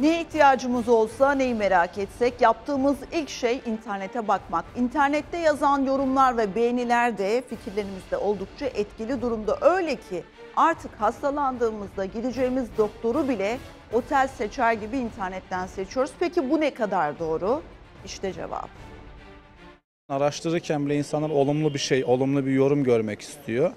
Neye ihtiyacımız olsa, neyi merak etsek yaptığımız ilk şey internete bakmak. İnternette yazan yorumlar ve beğeniler de fikirlerimizde oldukça etkili durumda. Öyle ki artık hastalandığımızda gideceğimiz doktoru bile otel seçer gibi internetten seçiyoruz. Peki bu ne kadar doğru? İşte cevap. Araştırırken bile insanlar olumlu bir şey, olumlu bir yorum görmek istiyor.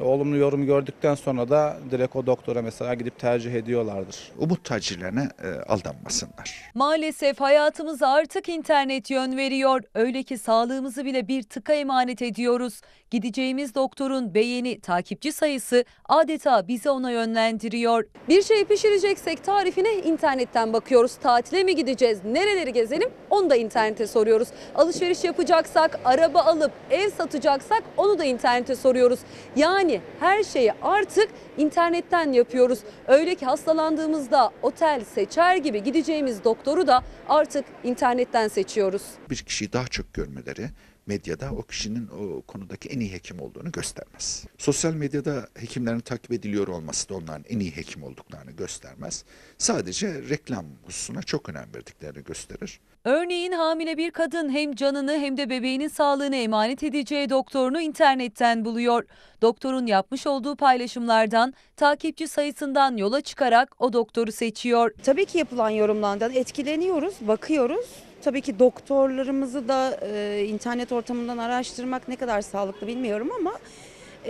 Olumlu yorum gördükten sonra da direkt o doktora mesela gidip tercih ediyorlardır. Umut tacirlerine aldanmasınlar. Maalesef hayatımıza artık internet yön veriyor. Öyle ki sağlığımızı bile bir tıka emanet ediyoruz. Gideceğimiz doktorun beğeni, takipçi sayısı adeta bizi ona yönlendiriyor. Bir şey pişireceksek tarifine internetten bakıyoruz. Tatile mi gideceğiz, nereleri gezelim onu da internete soruyoruz. Alışveriş yapacaksak, araba alıp ev satacaksak onu da internete soruyoruz. Yani her şeyi artık internetten yapıyoruz. Öyle ki hastalandığımızda otel seçer gibi gideceğimiz doktoru da artık internetten seçiyoruz. Bir kişiyi daha çok görmeleri medyada o kişinin o konudaki en iyi hekim olduğunu göstermez. Sosyal medyada hekimlerin takip ediliyor olması da onların en iyi hekim olduklarını göstermez. Sadece reklam hususuna çok önem verdiklerini gösterir. Örneğin hamile bir kadın hem canını hem de bebeğinin sağlığını emanet edeceği doktorunu internetten buluyor. Doktorun yapmış olduğu paylaşımlardan, takipçi sayısından yola çıkarak o doktoru seçiyor. Tabii ki yapılan yorumlardan etkileniyoruz, bakıyoruz. Tabii ki doktorlarımızı da internet ortamından araştırmak ne kadar sağlıklı bilmiyorum ama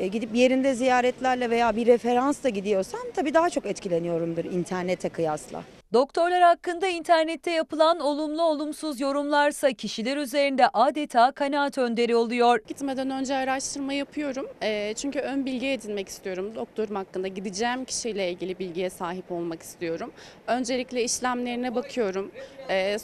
gidip yerinde ziyaretlerle veya bir referansla gidiyorsam tabii daha çok etkileniyorumdur internete kıyasla. Doktorlar hakkında internette yapılan olumlu olumsuz yorumlarsa kişiler üzerinde adeta kanaat önderi oluyor. Gitmeden önce araştırma yapıyorum. Çünkü ön bilgi edinmek istiyorum. Doktorum hakkında gideceğim kişiyle ilgili bilgiye sahip olmak istiyorum. Öncelikle işlemlerine bakıyorum.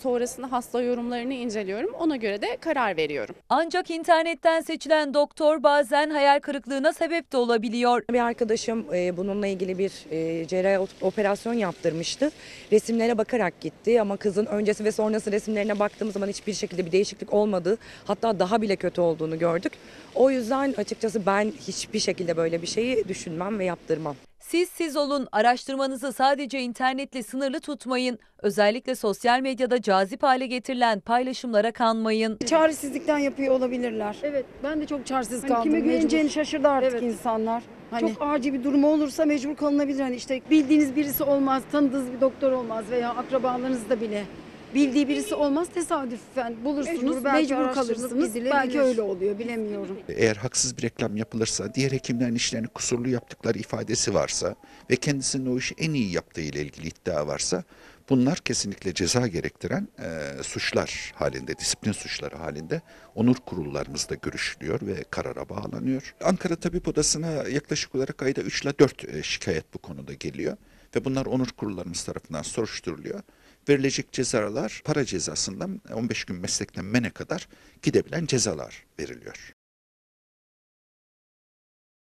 Sonrasında hasta yorumlarını inceliyorum. Ona göre de karar veriyorum. Ancak internetten seçilen doktor bazen hayal kırıklığına sebep de olabiliyor. Bir arkadaşım bununla ilgili bir cerrahi operasyon yaptırmıştı. Resimlere bakarak gitti ama kızın öncesi ve sonrası resimlerine baktığımız zaman hiçbir şekilde bir değişiklik olmadı. Hatta daha bile kötü olduğunu gördük. O yüzden açıkçası ben hiçbir şekilde böyle bir şeyi düşünmem ve yaptırmam. Siz olun, araştırmanızı sadece internetle sınırlı tutmayın. Özellikle sosyal medyada cazip hale getirilen paylaşımlara kanmayın. Çaresizlikten yapıyor olabilirler. Evet, ben de çok çaresiz kaldım. Kime güveneceğini şaşırdı artık insanlar. Çok acil bir durum olursa mecbur kalınabilir. İşte bildiğiniz birisi olmaz, tanıdığınız bir doktor olmaz veya akrabalarınızda bile bildiği birisi olmaz, tesadüfen bulursunuz, mecbur kalırsınız. Belki öyle oluyor, bilemiyorum. Eğer haksız bir reklam yapılırsa, diğer hekimlerin işlerini kusurlu yaptıkları ifadesi varsa ve kendisinin o işi en iyi yaptığı ile ilgili iddia varsa bunlar kesinlikle ceza gerektiren suçlar halinde, disiplin suçları halinde onur kurullarımızda görüşülüyor ve karara bağlanıyor. Ankara Tabip Odası'na yaklaşık olarak ayda 3 ile 4 şikayet bu konuda geliyor ve bunlar onur kurullarımız tarafından soruşturuluyor. Verilecek cezalar para cezasından 15 gün meslekten mene kadar gidebilen cezalar veriliyor.